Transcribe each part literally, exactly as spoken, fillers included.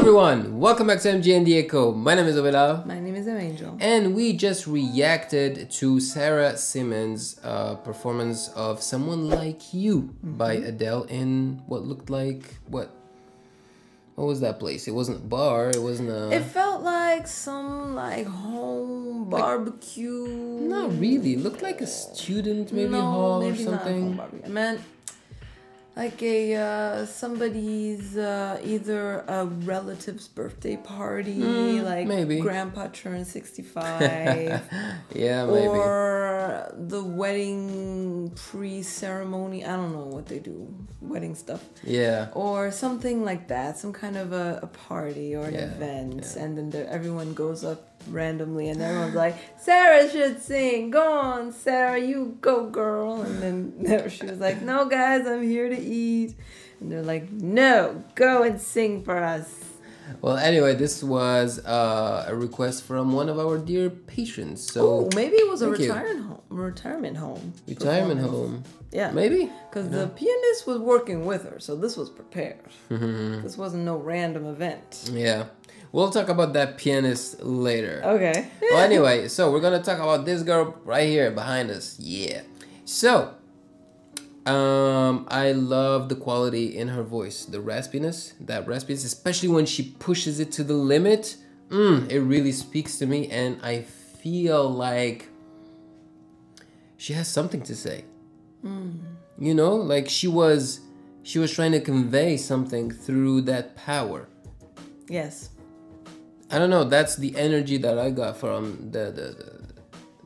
Hello everyone, welcome back to M G N The Echo. My name is Abela. My name is Angel. And we just reacted to Sarah Simmons' uh, performance of Someone Like You mm-hmm. by Adele in what looked like, what? What was that place? It wasn't a bar, it wasn't a... It felt like some like home barbecue. Like, not really, it looked like a student maybe no, hall maybe or something. Not a home Man, Like a uh, somebody's uh, either a relative's birthday party, mm, like maybe. Grandpa turned sixty-five, yeah, maybe. Or the wedding pre-ceremony. I don't know what they do, wedding stuff. Yeah. Or something like that, some kind of a, a party or an yeah, event, yeah. and then the, everyone goes up randomly, and everyone's like, Sarah should sing, go on Sarah, you go girl. And then she was like, no guys, I'm here to eat. And they're like, no, go and sing for us. Well, anyway, this was uh, a request from one of our dear patrons. So Ooh, maybe it was a retirement home, retirement home. Retirement home. Yeah. Maybe. Because yeah. the pianist was working with her, so this was prepared. Mm-hmm. This wasn't no random event. Yeah. We'll talk about that pianist later. Okay. Well, anyway, so we're going to talk about this girl right here behind us. Yeah. So, um, I love the quality in her voice. The raspiness, that raspiness, especially when she pushes it to the limit. Mm, it really speaks to me, and I feel like she has something to say. Mm. You know, like she was, she was trying to convey something through that power. Yes. I don't know, that's the energy that I got from the the, the,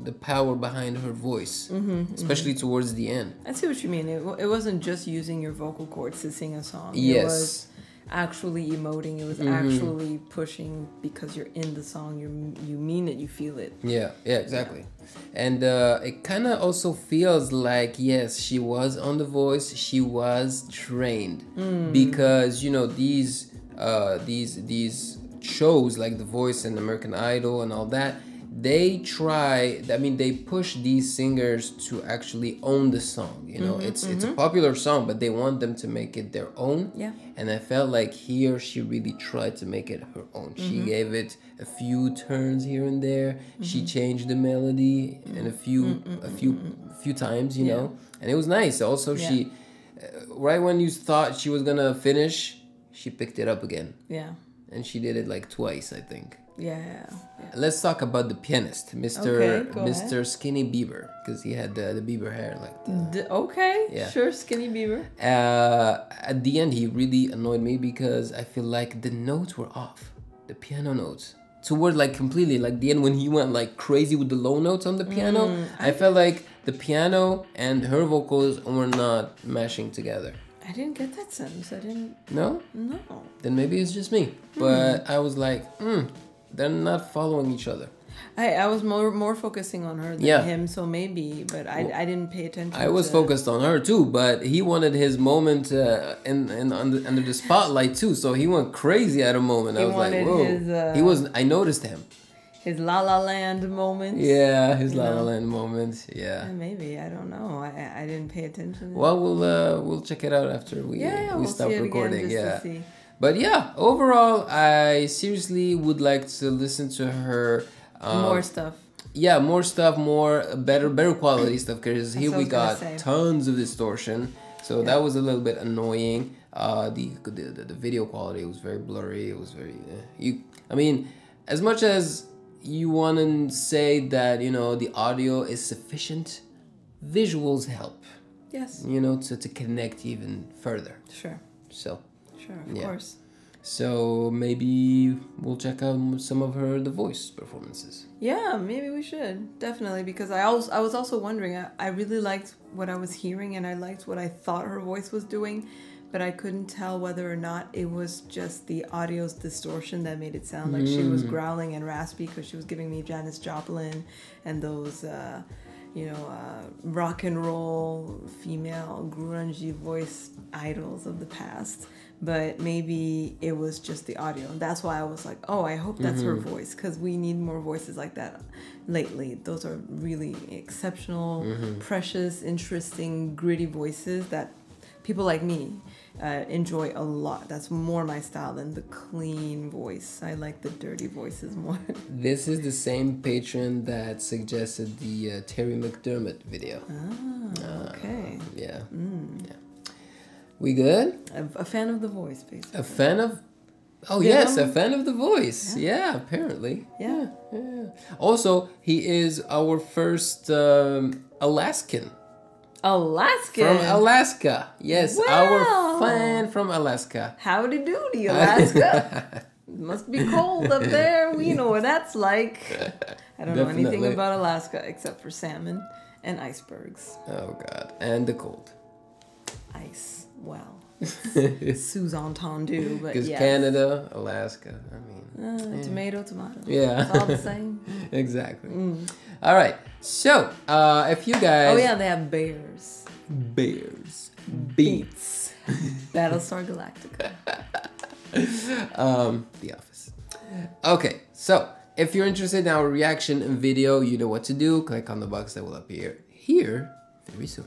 the power behind her voice, mm-hmm, especially mm-hmm. towards the end. I see what you mean. It, it wasn't just using your vocal cords to sing a song. Yes. It was actually emoting. It was mm-hmm. actually pushing because you're in the song. You you mean it. You feel it. Yeah, yeah, exactly. Yeah. And uh, it kind of also feels like, yes, she was on The Voice. She was trained mm. because, you know, these, uh, these, these... shows like The Voice and American Idol and all that, they try, I mean, they push these singers to actually own the song, you know, mm-hmm, it's mm-hmm. it's a popular song, but they want them to make it their own. Yeah. And I felt like here she really tried to make it her own. Mm-hmm. She gave it a few turns here and there. Mm-hmm. She changed the melody mm-hmm. and a few mm-hmm. a few few times, you yeah. know, and it was nice. Also, yeah. she, right when you thought she was gonna finish, she picked it up again. Yeah. And she did it like twice, I think. Yeah. yeah. Let's talk about the pianist, Mister Okay, Mister Ahead. Skinny Bieber, because he had the, the Bieber hair like that. D okay, yeah. sure, Skinny Bieber. Uh, at the end, he really annoyed me because I feel like the notes were off, the piano notes. Toward like completely, like the end when he went like crazy with the low notes on the piano, mm, I, I felt like the piano and her vocals were not mashing together. I didn't get that sense. I didn't. No? No. Then maybe it's just me. Hmm. But I was like, mm, they're not following each other. I, I was more more focusing on her than yeah. him, so maybe, but I, well, I didn't pay attention. I was to... focused on her too, but he wanted his moment uh, in, in under, under the spotlight too, so he went crazy at a moment. He I was like, whoa. His, uh... He was. I noticed him. His La La Land moments. Yeah, his La La Land moments. Yeah. yeah. Maybe, I don't know. I I didn't pay attention. Well, we'll uh, we'll check it out after we yeah, yeah, we we'll stop recording. Yeah. But yeah, overall, I seriously would like to listen to her. Um, more stuff. Yeah, more stuff, more better better quality stuff. Because here we got tons of distortion, so yeah. that was a little bit annoying. Uh, the the the video quality was very blurry. It was very uh, you. I mean, as much as you want to say that, you know, the audio is sufficient, visuals help. Yes. You know, to, to connect even further. Sure. So. Sure, of yeah. course. So maybe we'll check out some of her The Voice performances. Yeah, maybe we should. Definitely, because I, also, I was also wondering, I, I really liked what I was hearing and I liked what I thought her voice was doing, but I couldn't tell whether or not it was just the audio's distortion that made it sound like mm. she was growling and raspy, because she was giving me Janis Joplin and those, uh, you know, uh, rock and roll female grungy voice idols of the past. But maybe it was just the audio. That's why I was like, oh, I hope that's mm-hmm. her voice, because we need more voices like that lately. Those are really exceptional, mm-hmm. precious, interesting, gritty voices that people like me uh, enjoy a lot. That's more my style than the clean voice. I like the dirty voices more. This is the same patron that suggested the uh, Terry McDermott video. Ah, uh, okay. Yeah. Mm. Yeah. We good? A, a fan of The Voice, basically. A fan of... Oh, yeah. Yes, a fan of The Voice. Yeah, yeah, apparently. Yeah. Yeah, yeah. Also, he is our first um, Alaskan. Alaskan? From Alaska. Yes, wow. Our fan from Alaska. Howdy doody, Alaska. It must be cold up there. We know what that's like. I don't Definitely. know anything about Alaska except for salmon and icebergs. Oh, God. And the cold. Ice. Wow. Suzanne Tondu, but because yes. Canada, Alaska, I mean, uh, yeah. tomato, tomato, yeah, it's all the same. Exactly. Mm. All right. So, uh, if you guys, oh yeah, they have bears, bears, beats, Battlestar Galactica, um, The Office. Okay, so if you're interested in our reaction video, you know what to do. Click on the box that will appear here very soon.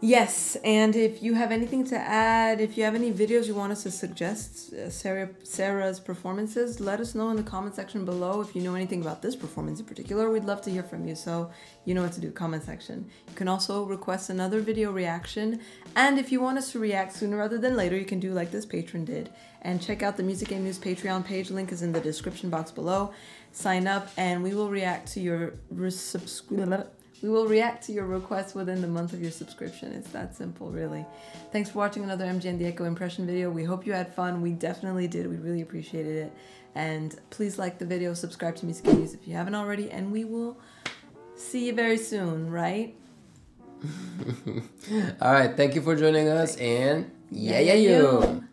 Yes, and if you have anything to add, if you have any videos you want us to suggest, uh, Sarah, Sarah's performances, let us know in the comment section below. If you know anything about this performance in particular, we'd love to hear from you, so you know what to do, comment section. You can also request another video reaction, and if you want us to react sooner rather than later, you can do like this patron did, and check out the Music Game News Patreon page, link is in the description box below. Sign up, and we will react to your resubscribe. We will react to your request within the month of your subscription. It's that simple, really. Thanks for watching another M G and the Echo impression video. We hope you had fun. We definitely did. We really appreciated it. And please like the video, subscribe to Music Game News if you haven't already, and we will see you very soon, right? All right. Thank you for joining us, and yeah, yeah, you.